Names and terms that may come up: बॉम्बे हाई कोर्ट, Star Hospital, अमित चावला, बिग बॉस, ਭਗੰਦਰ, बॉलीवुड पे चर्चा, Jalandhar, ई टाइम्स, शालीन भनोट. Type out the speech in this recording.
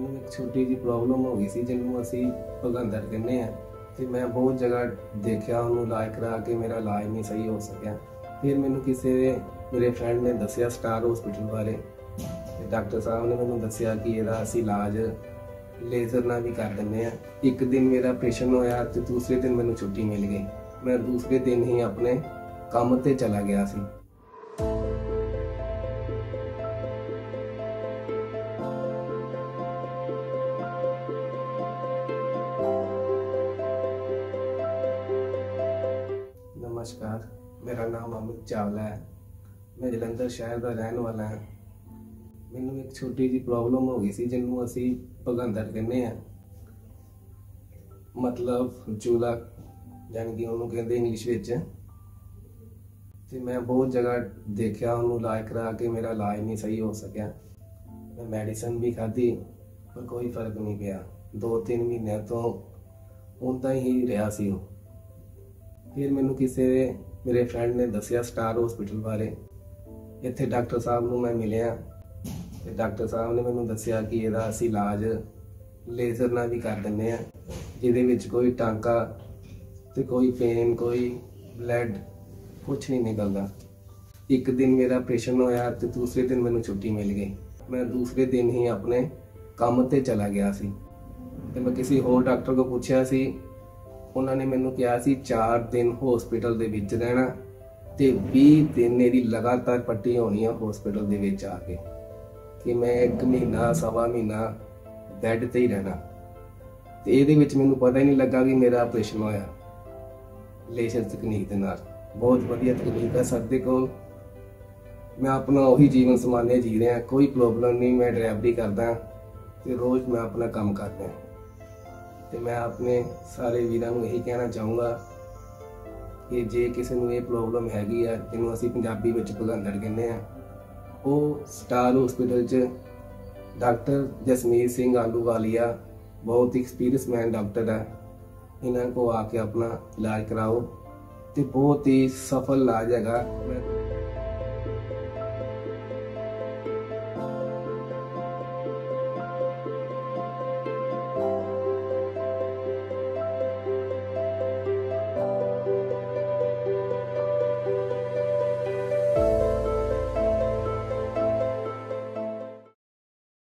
ਮੈਨੂੰ ਇੱਕ ਛੋਟੀ ਜੀ ਪ੍ਰੋਬਲਮ ਹੋ ਗਈ ਸੀ ਜਿਹਨੂੰ ਅਸੀਂ ਭਗੰਦਰ ਕਹਿੰਦੇ ਆ। ਤੇ मैं बहुत जगह देखा उन्होंने इलाज करा के मेरा इलाज नहीं सही हो सकिया। फिर मैंने किसी मेरे फ्रेंड ने दसिया स्टार हॉस्पिटल बारे, डॉक्टर साहब ने मैंने दसिया कि यदा असी इलाज लेजर ना भी कर दें। एक दिन मेरा ऑपरेशन होया तो दूसरे दिन मैंने छुट्टी मिल गई। मैं दूसरे दिन ही अपने काम पर चला गया सी। नमस्कार, मेरा नाम अमित चावला है। मैं जलंधर शहर का रहने वाला है। मैनू एक छोटी जी प्रॉब्लम हो गई सी जिन्होंने असी भगंदर कहने हैं, मतलब चूला, यानी कि उन्होंने कहते इंग्लिश विच। तो मैं बहुत जगह देखा उन्होंने इलाज करा के मेरा इलाज नहीं सही हो सकिया। मैं मेडिसिन भी खाधी पर कोई फर्क नहीं पिया। 2-3 महीने तो उदा ही रहा सी। फिर मैनू किसी मेरे फ्रेंड ने दसिया स्टार हॉस्पिटल बारे। इत्थे डॉक्टर साहब नूं मैं मिलिया ते डॉक्टर साहब ने मैनू दसिया कि इहदा असी इलाज लेजर नाल भी कर दिंदे आ, जिहदे विच कोई टांका ते कोई पेन, कोई ब्लड, कुछ नहीं निकलदा। एक दिन मेरा ऑपरेशन होया तो दूसरे दिन मैनू छुट्टी मिल गई। मैं दूसरे दिन ही अपने काम ते चला गया सी। ते मैं किसी होर डॉक्टर को पूछया सी, उन्होंने मैनू कहा सी 4 दिन हॉस्पिटल दे विच रहना ते 20 दिन मेरी लगातार पट्टी होनी है हॉस्पिटल दे विच आके, कि मैं 1 महीना 1.25 महीना बैड ते ही रहना। ते इहदे विच मैनू पता ही नहीं लगा कि मेरा ऑपरेशन होया लेजर तकनीक दे नाल। बहुत वधिया तकनीक है साडे कोल। मैं अपना उही जीवन समान्य जी रहा, कोई प्रॉब्लम नहीं। मैं ड्राइवरी करदा ते रोज़ मैं अपना काम करदा। तो मैं अपने सारे वीरों को यही कहना चाहूँगा कि जे किसी को ये प्रॉब्लम हैगी है, जिन्होंने असी पंजाबी में भगंदड़ कहने, वो star hospital doctor Jasmeet Singh Ahluwalia बहुत ही एक्सपीरियंसमैन डॉक्टर है। इन्हों को आके अपना इलाज कराओ तो बहुत ही सफल इलाज हैगा।